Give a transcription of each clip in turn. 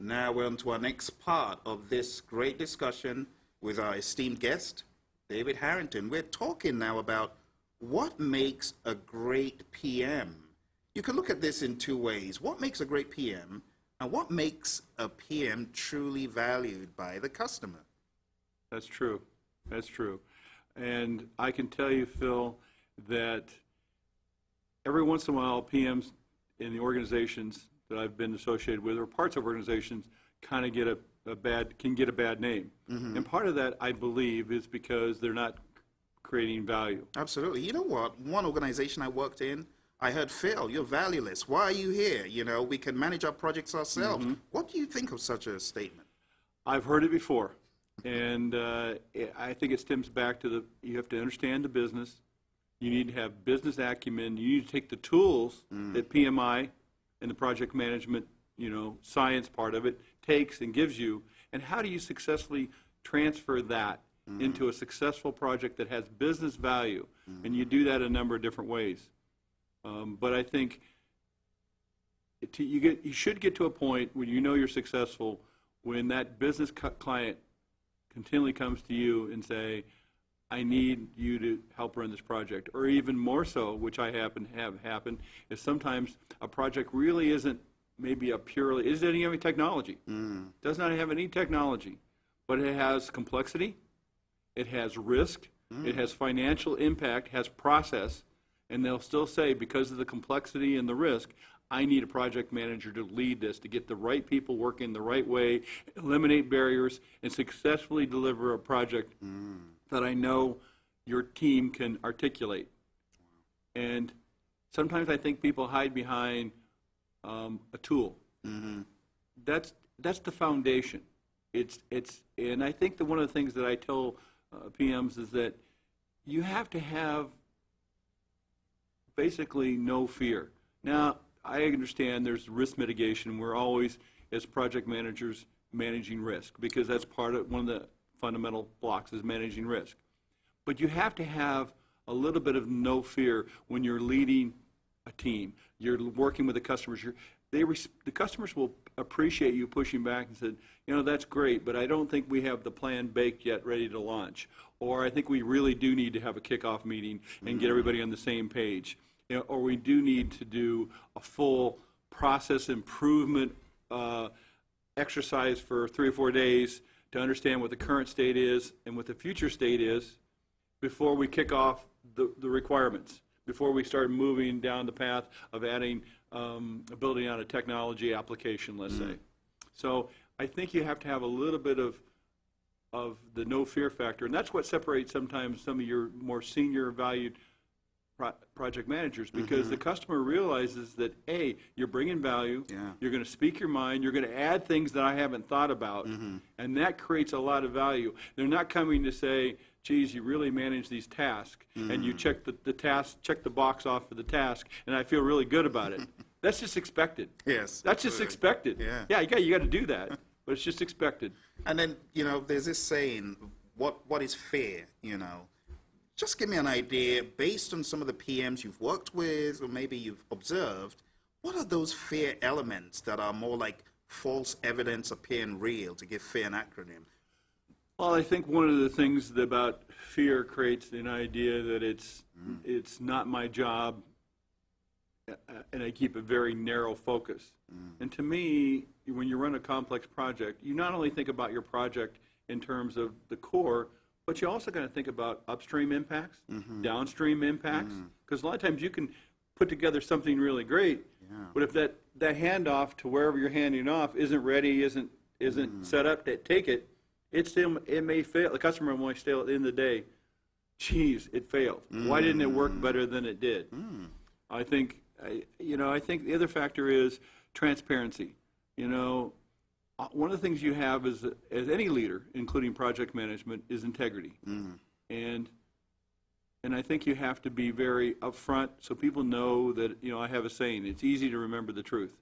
Now we're on to our next part of this great discussion with our esteemed guest, David Harrington. We're talking now about what makes a great PM. You can look at this in two ways. What makes a great PM, and what makes a PM truly valued by the customer? That's true. That's true. And I can tell you, Phil, that every once in a while, PMs in the organizations that I've been associated with, or parts of organizations, kind of get a bad name. Mm-hmm. And part of that, I believe, is because they're not creating value. Absolutely. You know what? One organization I worked in, I heard, Phil, you're valueless. Why are you here? You know, we can manage our projects ourselves. Mm-hmm. What do you think of such a statement? I've heard it before. And I think it stems back to you have to understand the business. You need to have business acumen. You need to take the tools that PMI and the project management, you know, science part of it takes and gives you, and how do you successfully transfer that into a successful project that has business value? And you do that a number of different ways. But I think you should get to a point where you know you're successful when that business client continually comes to you and say, I need you to help run this project. Or even more so, which I happen to have happen, is sometimes a project really isn't maybe a purely, isn't any technology. Does not have any technology, but it has complexity, it has risk, it has financial impact, has process, and they'll still say, because of the complexity and the risk, I need a project manager to lead this, to get the right people working the right way, eliminate barriers, and successfully deliver a project that I know your team can articulate. And sometimes I think people hide behind a tool. That's the foundation. And I think that one of the things that I tell PMs is that you have to have basically no fear. Now, I understand there's risk mitigation. We're always, as project managers, managing risk, because that's part of one of the fundamental blocks is managing risk. But you have to have a little bit of no fear when you're leading a team. You're working with the customers. The customers will appreciate you pushing back and said, you know, that's great, but I don't think we have the plan baked yet ready to launch. Or I think we really do need to have a kickoff meeting and get everybody on the same page. You know, or we do need to do a full process improvement exercise for 3 or 4 days to understand what the current state is and what the future state is before we kick off the requirements, before we start moving down the path of adding, building on a technology application, let's say. So I think you have to have a little bit of the no fear factor, and that's what separates sometimes some of your more senior valued project managers, because the customer realizes that, A, you're bringing value, you're going to speak your mind, you're going to add things that I haven't thought about, and that creates a lot of value. They're not coming to say, geez, you really manage these tasks, and you check the task, check the box off for the task, and I feel really good about it. That's just expected. Yes. That's absolutely. Just expected. Yeah, you got to do that, but it's just expected. And then, you know, there's this saying, what is fair, you know? Just give me an idea, based on some of the PMs you've worked with or maybe you've observed, what are those fair elements that are more like false evidence appearing real, to give fair an acronym? Well, I think one of the things about fear creates an idea that it's not my job, and I keep a very narrow focus. And to me, when you run a complex project, you not only think about your project in terms of the core, but you're also going to think about upstream impacts, downstream impacts, because a lot of times you can put together something really great, but if that handoff to wherever you're handing off isn't ready, isn't set up to take it, it may fail. The customer might say at the end of the day, geez, it failed. Why didn't it work better than it did? I think, I think the other factor is transparency. You know, one of the things you have as any leader, including project management, is integrity. And I think you have to be very upfront so people know that, you know, I have a saying, it's easy to remember the truth.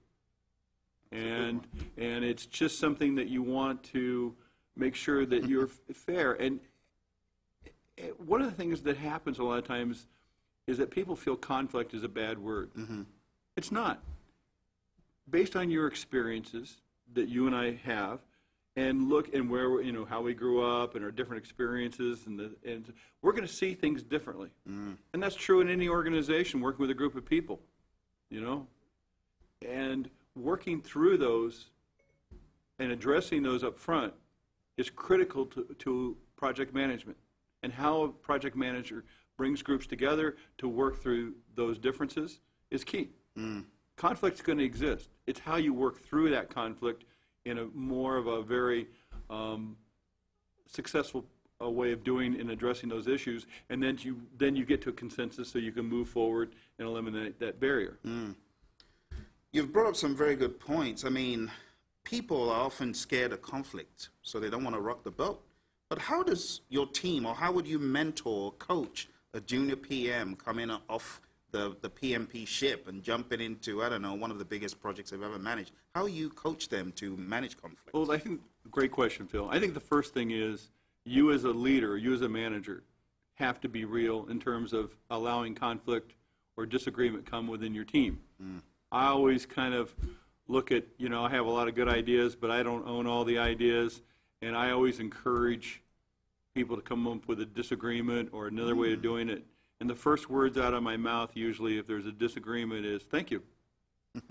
And it's just something that you want to make sure that you're fair. And one of the things that happens a lot of times is that people feel conflict is a bad word. It's not. Based on your experiences, that you and I have, and look and where, you know, how we grew up and our different experiences, and we're going to see things differently. Mm. And that's true in any organization working with a group of people, you know, and working through those and addressing those up front is critical to project management and how a project manager brings groups together to work through those differences is key. Mm. Conflict's going to exist. It's how you work through that conflict in a more of a very successful way of doing and addressing those issues, and then you get to a consensus so you can move forward and eliminate that barrier. Mm. You've brought up some very good points. I mean, people are often scared of conflict, so they don't want to rock the boat. But how does your team, or how would you mentor, coach a junior PM coming off the PMP ship and jumping into, I don't know, one of the biggest projects I've ever managed? How you coach them to manage conflict? Well, I think, great question, Phil. I think the first thing is you as a leader, you as a manager, have to be real in terms of allowing conflict or disagreement come within your team. Mm. I always kind of look at, you know, I have a lot of good ideas, but I don't own all the ideas, and I always encourage people to come up with a disagreement or another way of doing it. And the first words out of my mouth usually if there's a disagreement is, thank you.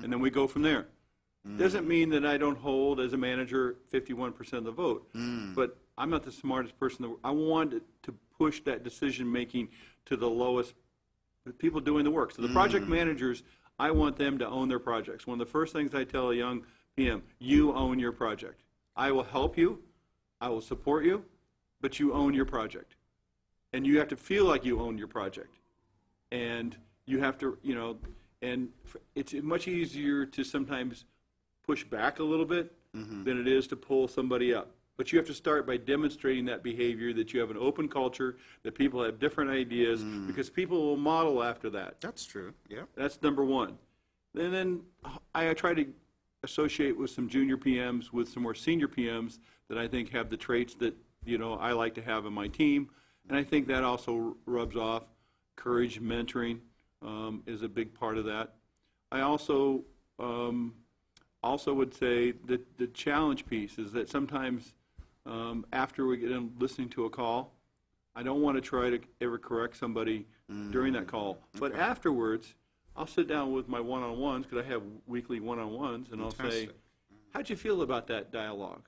And then we go from there. Mm. Doesn't mean that I don't hold, as a manager, 51% of the vote. Mm. But I'm not the smartest person in the world. I want to push that decision-making to the lowest people doing the work. So the project managers, I want them to own their projects. One of the first things I tell a young PM, you own your project. I will help you, I will support you, but you own your project. And you have to feel like you own your project. And you have to, you know, and it's much easier to sometimes push back a little bit than it is to pull somebody up. But you have to start by demonstrating that behavior, that you have an open culture, that people have different ideas, because people will model after that. That's true, yeah. That's number one. And then I try to associate with some junior PMs, with some more senior PMs that I think have the traits that, you know, I like to have in my team. And I think that also rubs off. Courage, mentoring is a big part of that. I also would say that the challenge piece is that sometimes after we get in listening to a call, I don't want to try to ever correct somebody during that call. But afterwards, I'll sit down with my one-on-ones, because I have weekly one-on-ones, and I'll say, how'd you feel about that dialogue?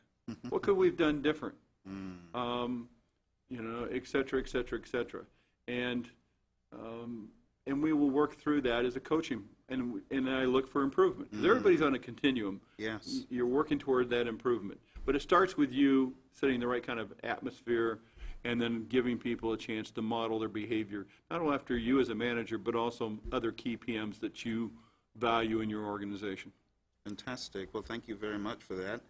What could we have done different? You know, et cetera, et cetera, et cetera. And we will work through that as a coaching, and I look for improvement. Mm. Everybody's on a continuum. Yes. You're working toward that improvement. But it starts with you setting the right kind of atmosphere and then giving people a chance to model their behavior, not only after you as a manager, but also other key PMs that you value in your organization. Fantastic. Well, thank you very much for that.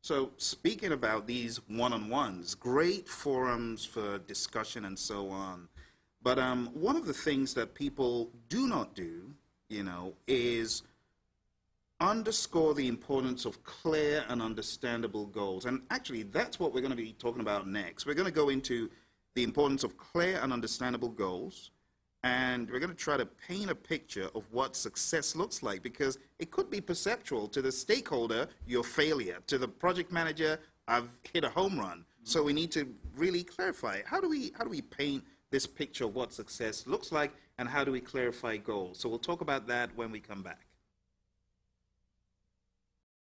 So speaking about these one-on-ones, great forums for discussion and so on. But one of the things that people do not do, you know, is underscore the importance of clear and understandable goals. And actually, that's what we're going to be talking about next. We're going to go into the importance of clear and understandable goals, and we're going to try to paint a picture of what success looks like, because it could be perceptual. To the stakeholder, your failure. To the project manager, I've hit a home run. So we need to really clarify it. How do we paint this picture of what success looks like, and how do we clarify goals? So we'll talk about that when we come back.